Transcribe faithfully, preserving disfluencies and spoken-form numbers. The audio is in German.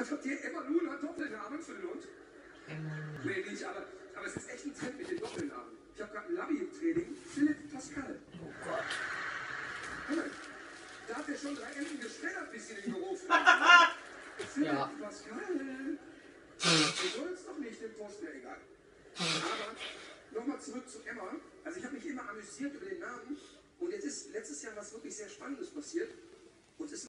Was habt ihr? Emma Luna Doppelnamen für den Hund? Nee, nicht, aber, aber es ist echt ein Trend mit den Doppelnamen. Ich habe gerade ein Labi im Training. Philipp Pascal. Oh Gott. Hör mal, da habt ihr schon drei Enden geschreddert, bis ihr den Beruf habt. Philipp ja. Pascal. Du sollst doch nicht den Posten, ja egal. Aber nochmal zurück zu Emma. Also ich habe mich immer amüsiert über den Namen. Und jetzt ist letztes Jahr was wirklich sehr Spannendes passiert. Und es